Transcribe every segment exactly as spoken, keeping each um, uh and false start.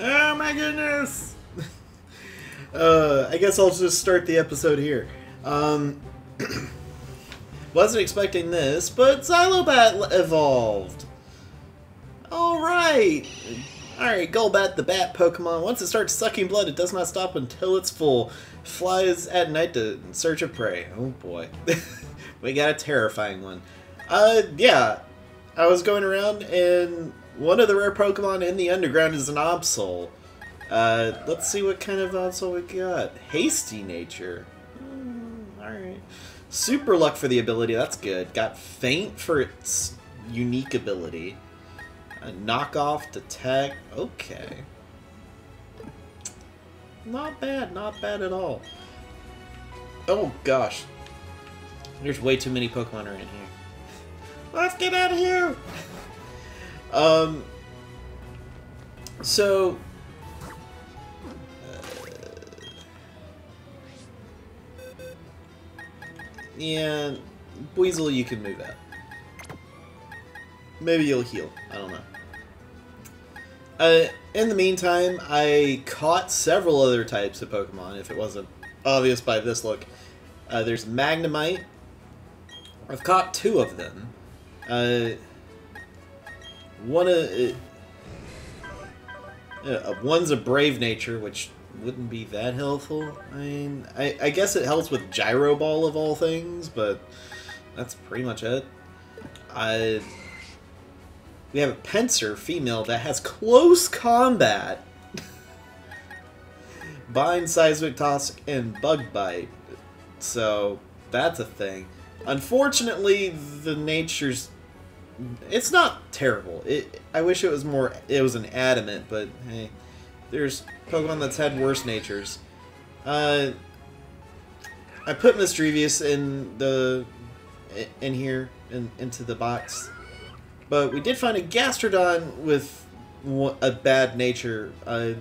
Oh my goodness! uh, I guess I'll just start the episode here. Um, wasn't expecting this, but Xylobat evolved! Alright! Alright, Golbat, the bat Pokemon. Once it starts sucking blood, it does not stop until it's full. Flies at night to search of prey. Oh boy. We got a terrifying one. Uh, yeah. I was going around, and one of the rare Pokemon in the underground is an Absol. Uh, let's see what kind of Absol we got. Hasty nature. Mm, Alright. Super luck for the ability, that's good. Got faint for its unique ability. A knockoff, detect, okay. Not bad, not bad at all. Oh gosh. There's way too many Pokemon right here. Let's get out of here! um, so... Uh, yeah, Buizel, you can move out. Maybe you'll heal. I don't know. Uh, in the meantime, I caught several other types of Pokemon, if it wasn't obvious by this look. Uh, there's Magnemite. I've caught two of them. Uh, one of... Uh, uh, one's a brave nature, which wouldn't be that helpful. I mean, I, I guess it helps with Gyro Ball of all things, but that's pretty much it. I... We have a Pinsir, female, that has close combat. Bind, Seismic Toss, and Bug Bite. So, that's a thing. Unfortunately, the nature's... It's not terrible. It, I wish it was more... It was an adamant, but hey. There's Pokemon that's had worse natures. Uh, I put Misdreavus in the... In here, in, into the box. But we did find a Gastrodon with a bad nature, uh,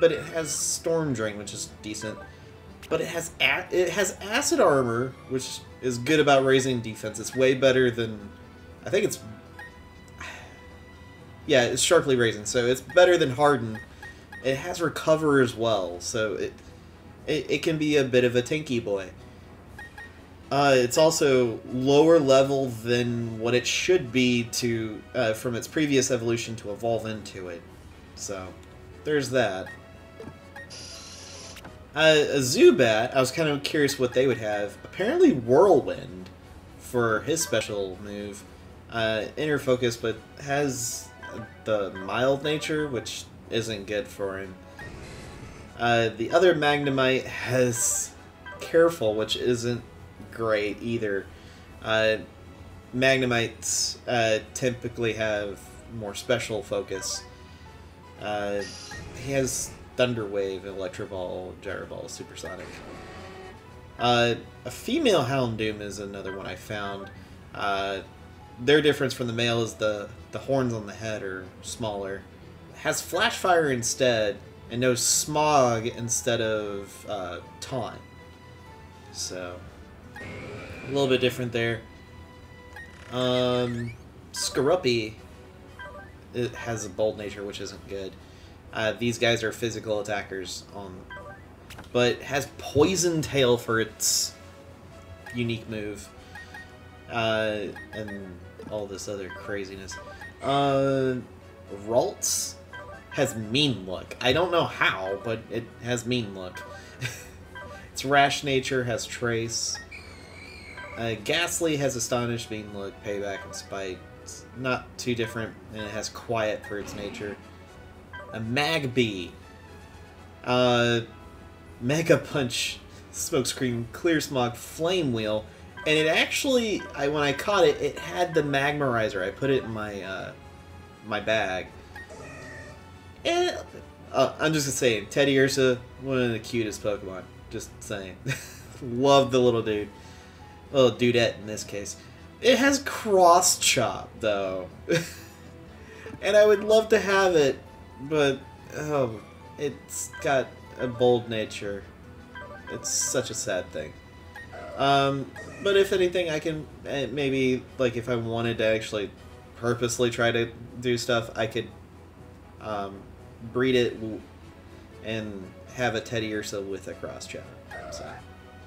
but it has Storm Drain, which is decent. But it has a it has Acid Armor, which is good about raising defense. It's way better than, I think it's, yeah, it's sharply raising, so it's better than Harden. It has Recover as well, so it it, it can be a bit of a tanky boy. Uh, it's also lower level than what it should be to uh, from its previous evolution to evolve into it. So, there's that. Uh, a Zubat, I was kind of curious what they would have. Apparently Whirlwind for his special move. Uh, inner Focus, but has the mild nature, which isn't good for him. Uh, the other Magnemite has Careful, which isn't great either. Uh, Magnemites uh, typically have more special focus. Uh, he has Thunder Wave, Electro Ball, Gyro Ball, Supersonic. Uh, a female Houndoom is another one I found. Uh, their difference from the male is the, the horns on the head are smaller. It has Flash Fire instead, and no Smog instead of uh, Taunt. So... A little bit different there. Um, Cherubi, it has a bold nature, which isn't good. Uh, these guys are physical attackers, on, but it has Poison Tail for its unique move, uh, and all this other craziness. Uh, Ralts has Mean Look. I don't know how, but it has Mean Look. Its rash nature has Trace. Uh, Ghastly has Astonish, Mean Look, Payback, and Spite. It's not too different, and it has Quiet for its nature. A Magby. Uh, Mega Punch, Smokescreen, Clear Smog, Flame Wheel. And it actually, I, when I caught it, it had the Magmarizer. I put it in my, uh, my bag. And, uh, I'm just saying, Teddy Ursa, one of the cutest Pokemon. Just saying. Love the little dude. Well, dudette in this case. It has Cross Chop, though. And I would love to have it, but oh, it's got a bold nature. It's such a sad thing. Um, but if anything, I can maybe, like, if I wanted to actually purposely try to do stuff, I could um, breed it and have a Teddy Ursa with a cross channel. So,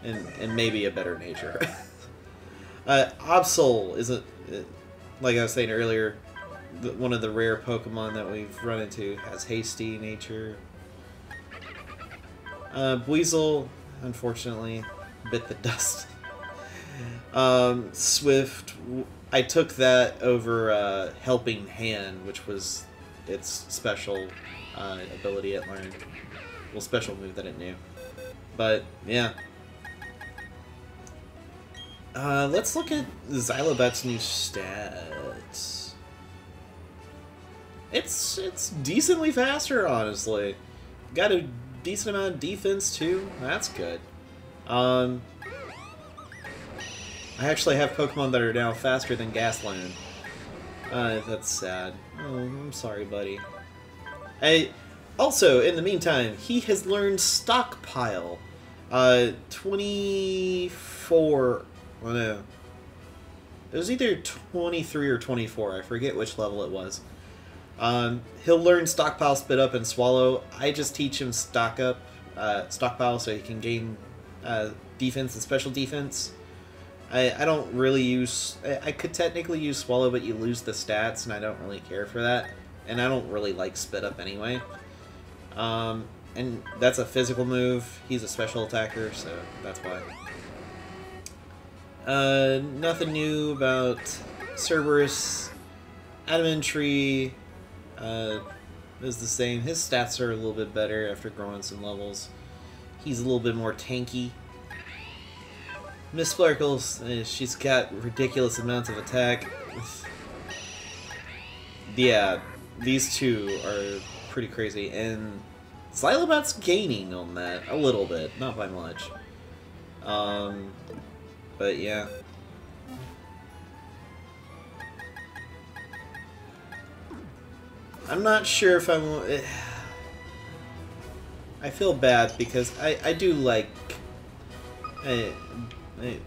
and, and maybe a better nature. uh, Absol is, a, like I was saying earlier, one of the rare Pokemon that we've run into has hasty nature. Uh, Buizel, unfortunately, bit the dust. um, Swift, I took that over uh, Helping Hand, which was its special uh, ability it learned. Well, special move that it knew. But, yeah. Uh, let's look at Xylobat's new stats. It's it's decently faster, honestly. Got a decent amount of defense, too. That's good. Um, I actually have Pokemon that are now faster than Gasloon. Uh, that's sad. Oh, I'm sorry, buddy. I... Also, in the meantime, he has learned Stockpile. Uh, twenty-four... Oh no. It was either twenty-three or twenty-four. I forget which level it was. Um, he'll learn Stockpile, Spit Up, and Swallow. I just teach him Stock Up, uh, Stockpile, so he can gain uh, defense and special defense. I, I don't really use... I, I could technically use Swallow, but you lose the stats, and I don't really care for that. And I don't really like Spit Up anyway. Um, and that's a physical move. He's a special attacker, so that's why. Uh, nothing new about Cerberus. Adamantry uh, is the same. His stats are a little bit better after growing some levels. He's a little bit more tanky. Miss Sparkles, uh, she's got ridiculous amounts of attack. Yeah, these two are pretty crazy, and Xylobat's gaining on that a little bit, not by much. Um, but yeah. I'm not sure if I'm... I feel bad because I, I do like I, I,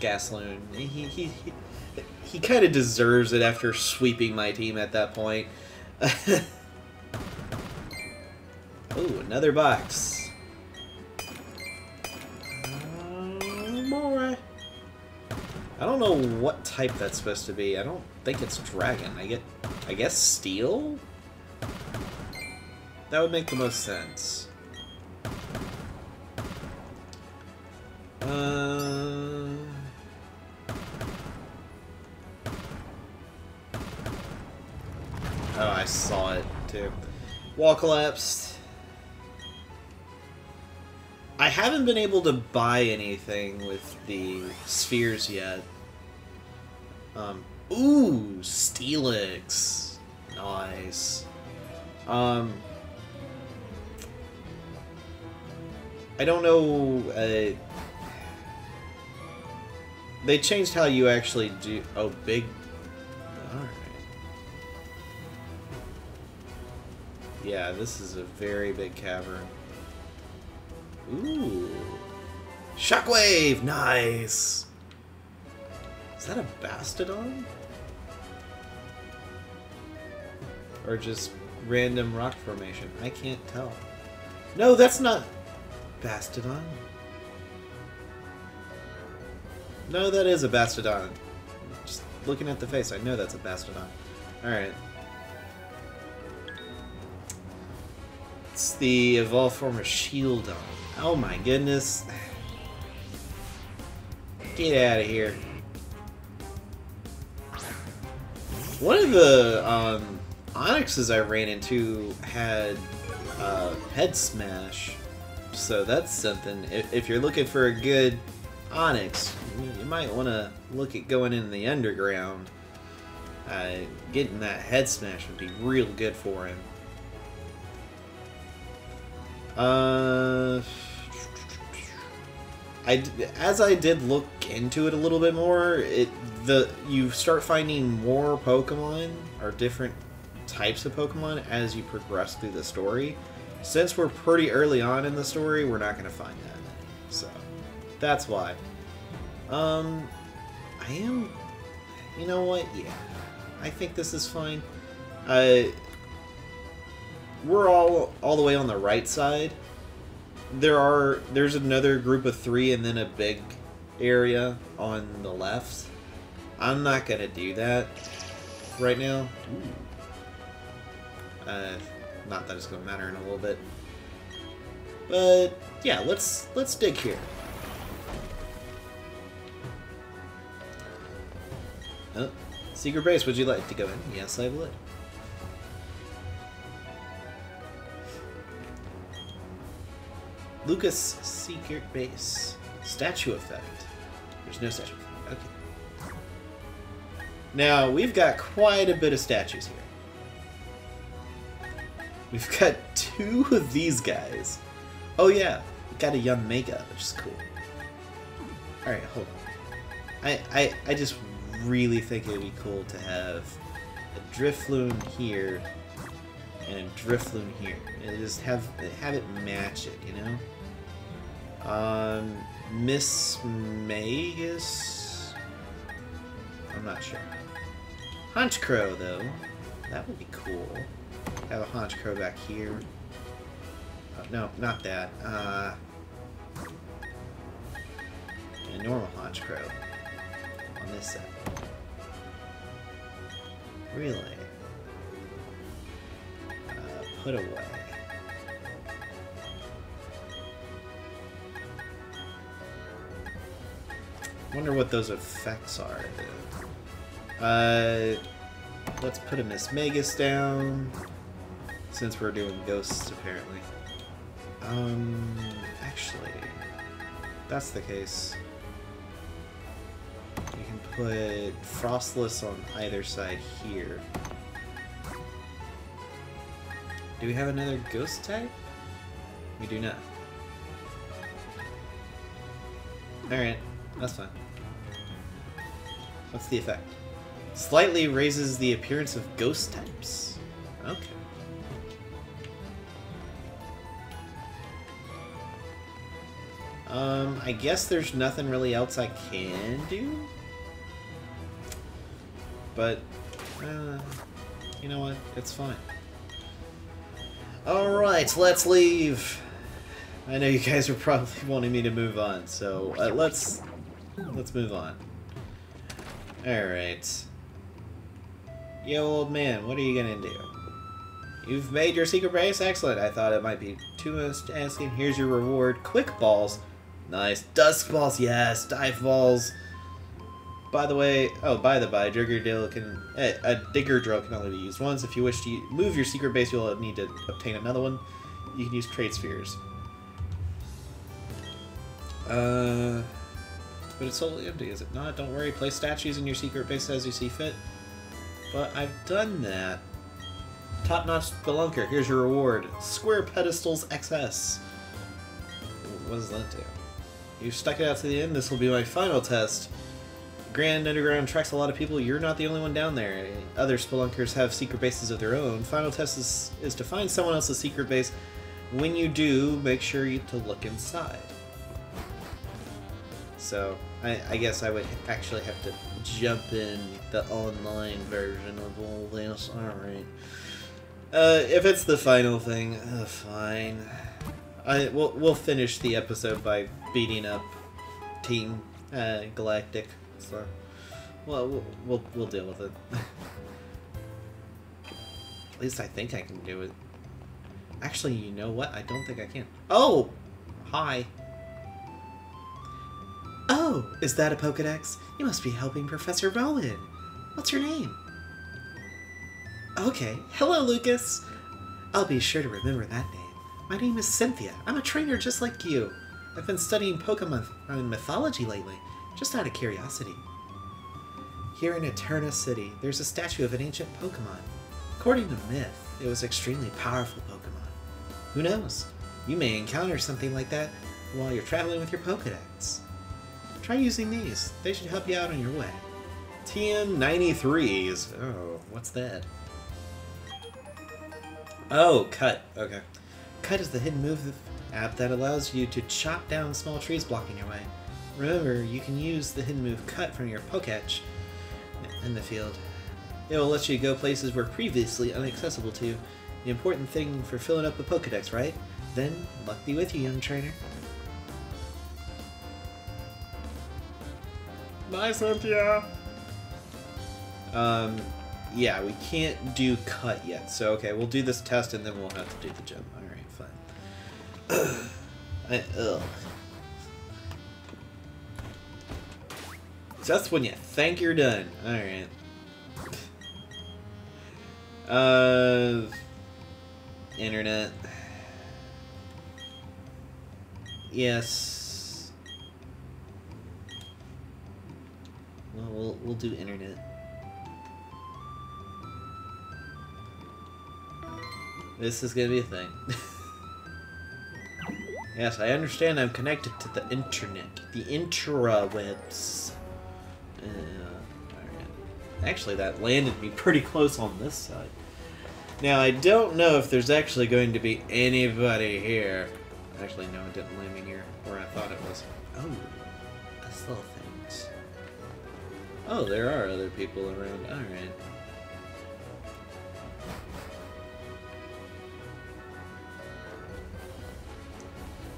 Gasloon. He, he, he, he kind of deserves it after sweeping my team at that point. Ooh, another box. Uh, more. I don't know what type that's supposed to be. I don't think it's dragon. I get, I guess steel? That would make the most sense. Uh... Oh, I saw it, too. Wall collapsed. I haven't been able to buy anything with the spheres yet. Um, ooh, Steelix. Nice. Um, I don't know... Uh, they changed how you actually do... Oh, big... Alright. Yeah, this is a very big cavern. Ooh. Shockwave! Nice! Is that a Bastiodon? Or just random rock formation? I can't tell. No, that's not Bastiodon. No, that is a Bastiodon. Just looking at the face, I know that's a Bastiodon. Alright. It's the evolved form of Shieldon. Oh my goodness. Get out of here. One of the um, Onixes I ran into had uh, Head Smash. So that's something. If, if you're looking for a good Onix, you might want to look at going in the underground. Uh, getting that Head Smash would be real good for him. Uh, I as I did look into it a little bit more, it the you start finding more Pokemon or different types of Pokemon as you progress through the story. Since we're pretty early on in the story, we're not gonna find that many, so that's why. Um, I am. You know what? Yeah, I think this is fine. Uh. we're all all the way on the right side. There are there's another group of three and then a big area on the left. I'm not gonna do that right now. Ooh. Uh, not that it's gonna matter in a little bit. But yeah, let's let's dig here. Oh, secret base, would you like to go in? Yes, I would. Lucas secret base. Statue effect. There's no statue effect. Okay. Now, we've got quite a bit of statues here. We've got two of these guys. Oh yeah, we got a young Mega, which is cool. Alright, hold on. I, I, I just really think it would be cool to have a Drifloon here and a Drifloon here. And just have, have it match it, you know? Um, Mismagius? I'm not sure. Honchkrow, though. That would be cool. Have a Honchkrow back here. Oh, no, not that. Uh, a normal Honchkrow on this side. Really? Uh, put away. Wonder what those effects are. Uh, let's put a Mismagius down, since we're doing ghosts apparently. Um, actually, if that's the case, you can put Frostless on either side here. Do we have another ghost type? We do not. Alright, that's fine. What's the effect? Slightly raises the appearance of ghost types. Okay. Um, I guess there's nothing really else I can do. But, uh, you know what? It's fine. Alright, let's leave! I know you guys are probably wanting me to move on, so uh, let's... Let's move on. Alright. Yo, old man, what are you gonna do? You've made your secret base? Excellent. I thought it might be too much to ask. Here's your reward. Quick balls. Nice. Dusk balls, yes. Dive balls. By the way, oh, by the by, Digger Drill can... Eh, a Digger Drill can only be used once. If you wish to move your secret base, you'll need to obtain another one. You can use Trade Spheres. Uh... But it's totally empty, is it not? Don't worry, place statues in your secret base as you see fit. But I've done that. Top-notch Spelunker, here's your reward. Square Pedestals X S. What does that do? You've stuck it out to the end, this will be my final test. Grand Underground attracts a lot of people, you're not the only one down there. Other Spelunkers have secret bases of their own. Final test is, is to find someone else's secret base. When you do, make sure you to look inside. So, I, I guess I would actually have to jump in the online version of all this. Alright. Uh, if it's the final thing, uh, fine. I we'll, we'll finish the episode by beating up Team uh, Galactic. So, well, we'll, we'll, we'll deal with it. At least I think I can do it. Actually, you know what? I don't think I can. Oh! Hi. Oh, is that a Pokedex? You must be helping Professor Rowan. What's your name? Okay, hello Lucas! I'll be sure to remember that name. My name is Cynthia. I'm a trainer just like you. I've been studying Pokemon mythology lately, just out of curiosity. Here in Eterna City, there's a statue of an ancient Pokemon. According to myth, it was an extremely powerful Pokemon. Who knows? You may encounter something like that while you're traveling with your Pokedex. Try using these. They should help you out on your way. T M ninety-threes. Oh, what's that? Oh, Cut. Okay. Cut is the hidden move app that allows you to chop down small trees blocking your way. Remember, you can use the hidden move Cut from your Poketch in the field. It will let you go places were previously inaccessible to you. The important thing for filling up the Pokédex, right? Then, luck be with you, young trainer. Bye, Cynthia! Um, yeah, we can't do cut yet, so okay, we'll do this test and then we'll have to do the gym. Alright, fine. I, ugh. So that's when you think you're done. Alright. Uh... Internet. Yes. Well, we'll, we'll do internet. This is gonna be a thing. Yes, I understand I'm connected to the internet. The intrawebs. Uh, alright. Actually, that landed me pretty close on this side. Now, I don't know if there's actually going to be anybody here. Actually, no, it didn't land me near where I thought it was. Oh, that's little things. Oh, there are other people around. Alright.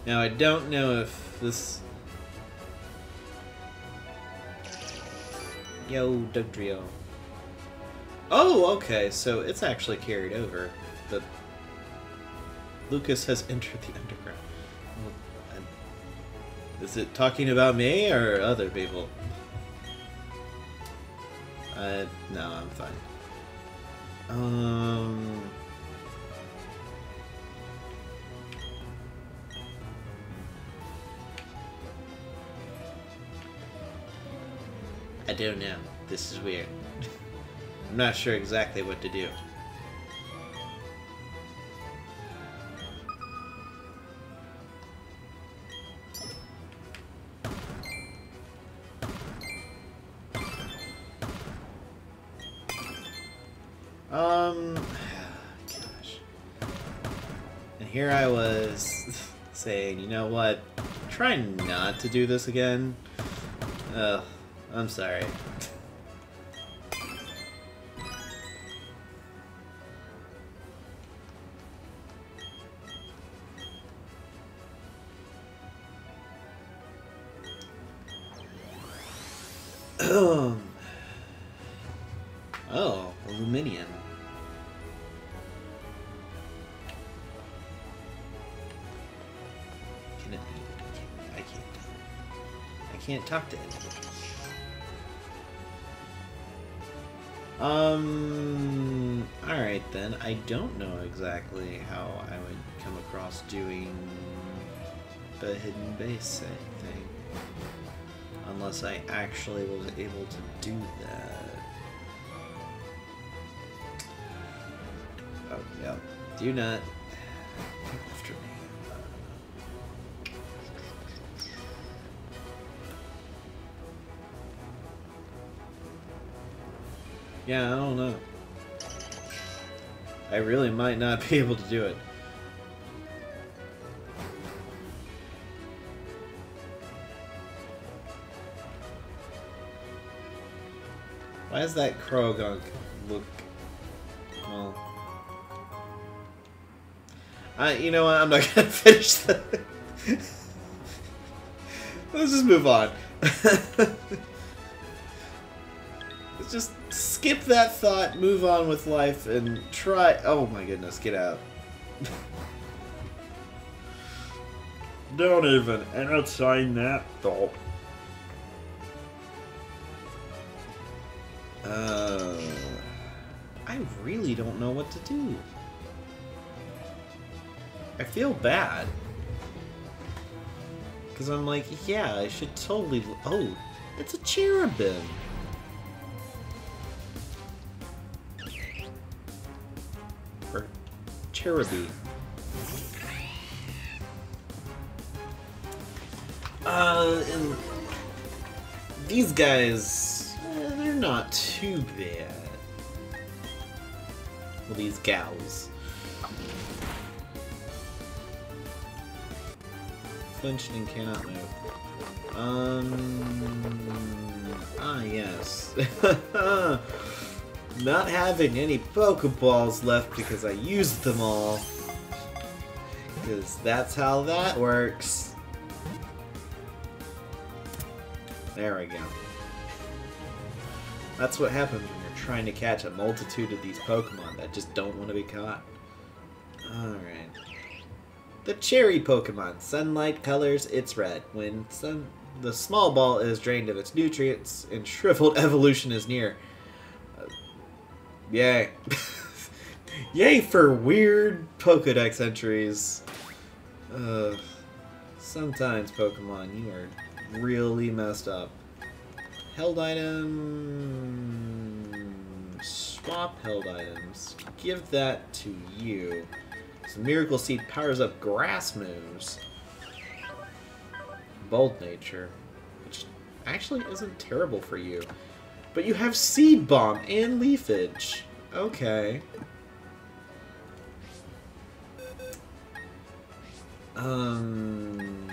Now, I don't know if this... Yo, Dugtrio. Oh, okay, so it's actually carried over. The Lucas has entered the underground. Is it talking about me or other people? Uh, no, I'm fine. Um... I don't know. This is weird. I'm not sure exactly what to do. Um, gosh. And here I was saying, you know what? Try not to do this again. Ugh, I'm sorry. Oh, aluminium. Can it, I can't. I can't talk to anybody. Um. All right then. I don't know exactly how I would come across doing the hidden base thing, unless I actually was able to do that. Oh, yeah. Do not. After me. Yeah, I don't know. I really might not be able to do it. Why is that crow gonna look? Well, I you know what? I'm not gonna finish that. Let's just move on. Let's just skip that thought, move on with life, and try. Oh my goodness! Get out! Don't even entertain that thought. Uh, I really don't know what to do. I feel bad. Because I'm like, yeah, I should totally... Oh, it's a cherubim. Or cherubi. Uh, and these guys... They're not too bad. Well, these gals. Flinched and cannot move. Um. Ah, yes. not having any Pokeballs left because I used them all. Because that's how that works. There we go. That's what happens when you're trying to catch a multitude of these Pokemon that just don't want to be caught. Alright. The Cherry Pokemon. Sunlight colors its red. When sun the small ball is drained of its nutrients and shriveled, evolution is near. Uh, yay. Yay for weird Pokedex entries. Uh, sometimes, Pokemon, you are really messed up. Held item... Swap held items. Give that to you. So Miracle Seed powers up grass moves. Bold Nature, which actually isn't terrible for you. But you have Seed Bomb and Leafage. Okay. Um...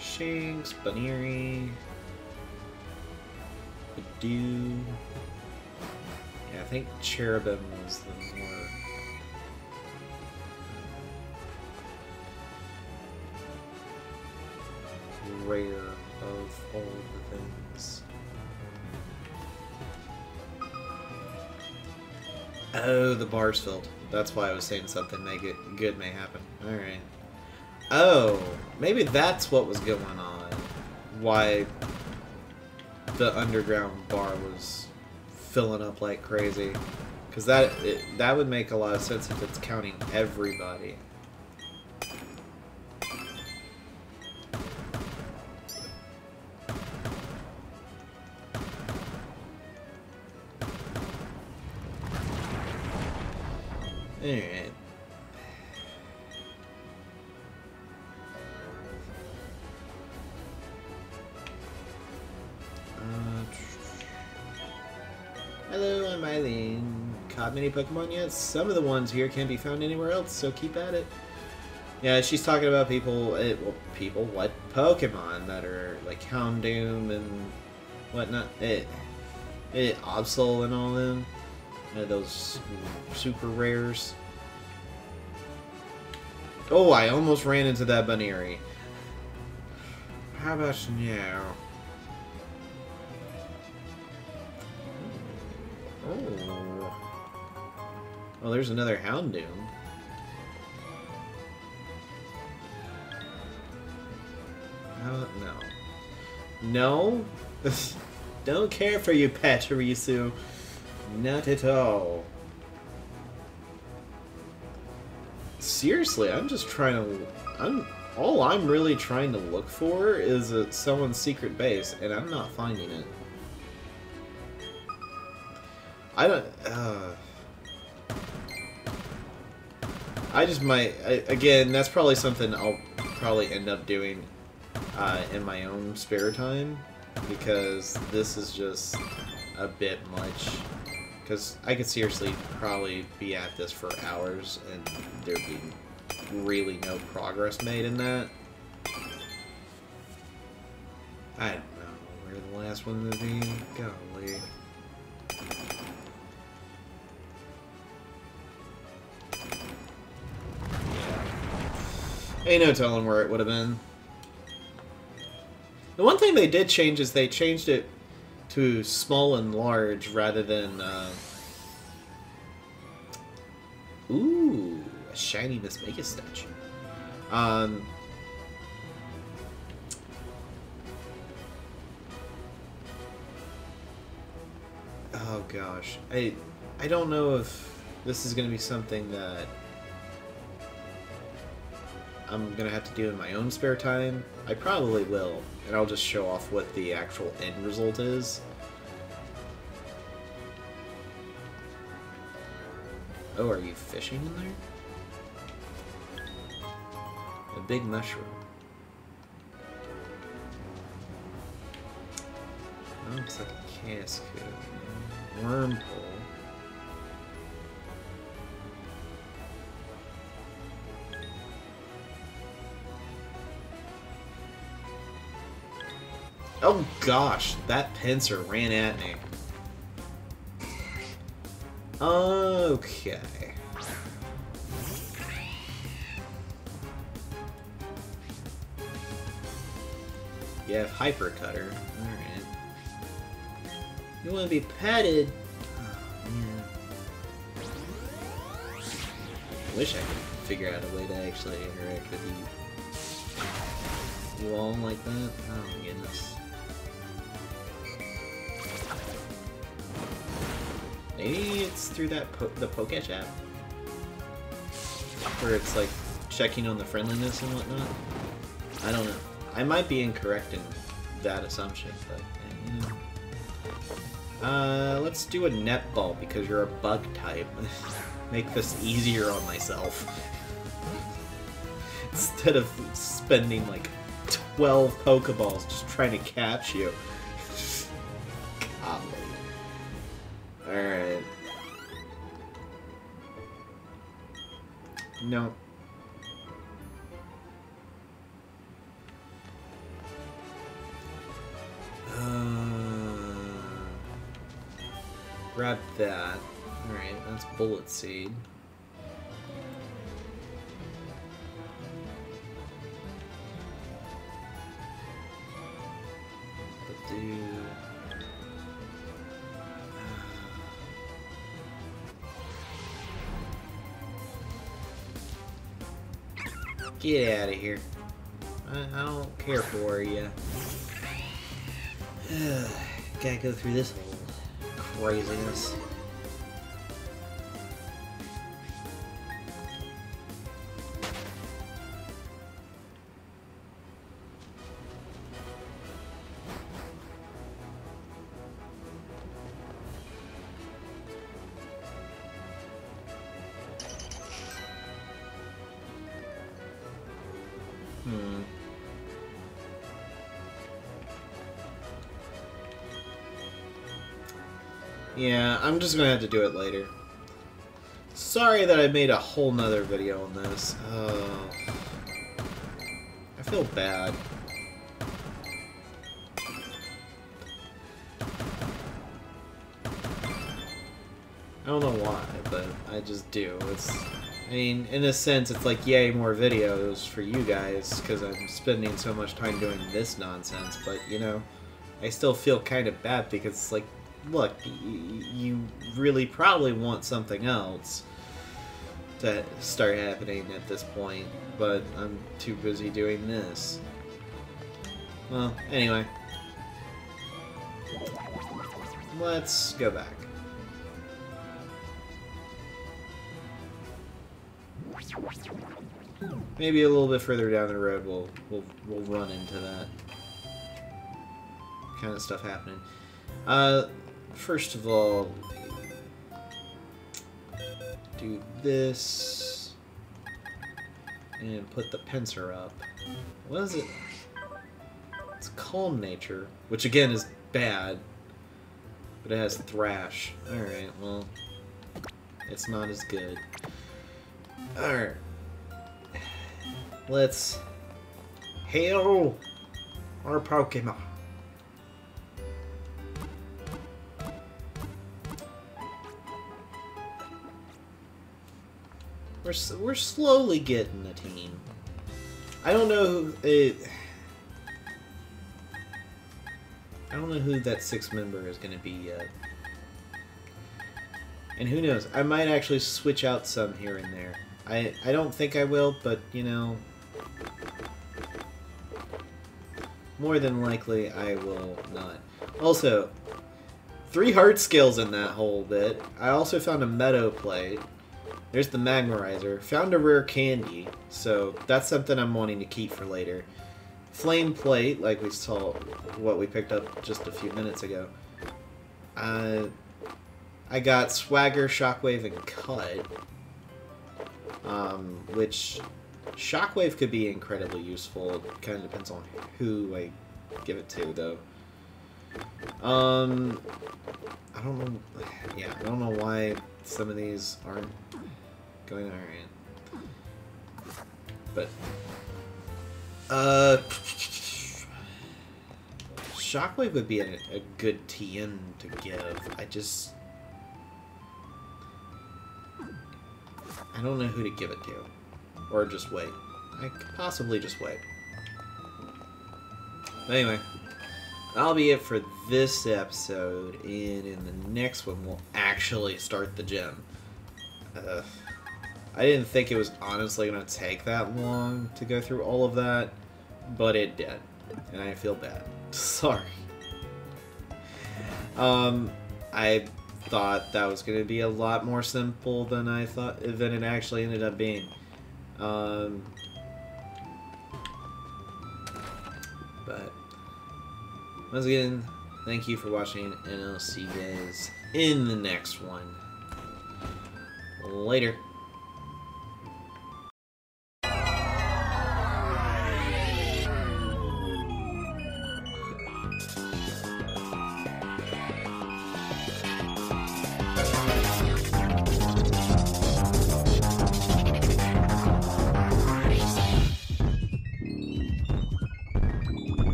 Shinx, Buneary, Badoo. Yeah, I think Cherubim was the more... rare of all the things. Oh, the bar's filled. That's why I was saying something may get good may happen. Alright. Oh, maybe that's what was going on. Why the underground bar was filling up like crazy. Because that, it, that would make a lot of sense if it's counting everybody. Alright. Many Pokemon yet. Some of the ones here can't be found anywhere else, so keep at it. Yeah, she's talking about people, it, well, people, what Pokemon that are like Houndoom and whatnot. It, it, Absol and all them. You know, those super rares. Oh, I almost ran into that Buneary. How about now? Oh. Oh, there's another Houndoom. Oh, no. No? Don't care for you, Pachirisu. Not at all. Seriously, I'm just trying to... I'm, all I'm really trying to look for is a, someone's secret base, and I'm not finding it. I don't... Uh... I just might, I, again, that's probably something I'll probably end up doing uh, in my own spare time, because this is just a bit much, because I could seriously probably be at this for hours and there'd be really no progress made in that. I don't know where the last one would be, golly. Ain't no telling where it would have been. The one thing they did change is they changed it to small and large rather than... Uh... Ooh, a shiny Mismagius statue. Um... Oh gosh, I, I don't know if this is going to be something that... I'm gonna have to do in my own spare time. I probably will, and I'll just show off what the actual end result is. Oh, are you fishing in there? A big mushroom. Oh, it's like a cask. Wormhole. Oh gosh, that Pinsir ran at me. Okay. You have Hyper Cutter. Alright. You want to be patted? Oh, man. I wish I could figure out a way to actually interact with you. You all like that? Oh my goodness. Maybe it's through that po the Poketch app, where it's like checking on the friendliness and whatnot. I don't know. I might be incorrect in that assumption, but you know. Uh, let's do a netball because you're a bug type. Make this easier on myself. Instead of spending like twelve Pokeballs just trying to catch you. Alright. No. Uh, grab that. Alright, that's Bullet Seed. But do... Get out of here. I, I don't care for you. Gotta go through this craziness. Yeah, I'm just gonna have to do it later. Sorry that I made a whole nother video on this. Oh, I feel bad. I don't know why, but I just do. It's, I mean, in a sense, it's like, yay, more videos for you guys, because I'm spending so much time doing this nonsense, but, you know, I still feel kind of bad, because it's like, look, you really probably want something else to start happening at this point, but I'm too busy doing this. Well, anyway. Let's go back. Maybe a little bit further down the road we'll, we'll, we'll run into that kind of stuff happening. Uh... First of all, do this and put the Pinsir up. What is it? It's Calm Nature, which again is bad, but it has Thrash. Alright, well, it's not as good. Alright. Let's hail our Pokemon. We're, we're slowly getting a team. I don't know who it... I don't know who that sixth member is going to be yet. And who knows, I might actually switch out some here and there. I, I don't think I will, but, you know... More than likely, I will not. Also, three hard skills in that whole bit. I also found a Meadow Plate. There's the Magmarizer. Found a rare candy, so that's something I'm wanting to keep for later. Flame Plate, like we saw what we picked up just a few minutes ago. Uh, I got Swagger, Shockwave, and Cut, um, which Shockwave could be incredibly useful. It kind of depends on who I give it to, though. Um, I don't know. Yeah, I don't know why some of these aren't going alright. But, uh, Shockwave would be a, a good T N to give. I just... I don't know who to give it to. Or just wait. I could possibly just wait. But anyway, that'll be it for this episode, and in the next one we'll actually start the gym. Uh, I didn't think it was honestly going to take that long to go through all of that, but it did, and I feel bad. Sorry. Um, I thought that was going to be a lot more simple than I thought than it actually ended up being. Um, but once again, thank you for watching, and I'll see you guys in the next one. Later.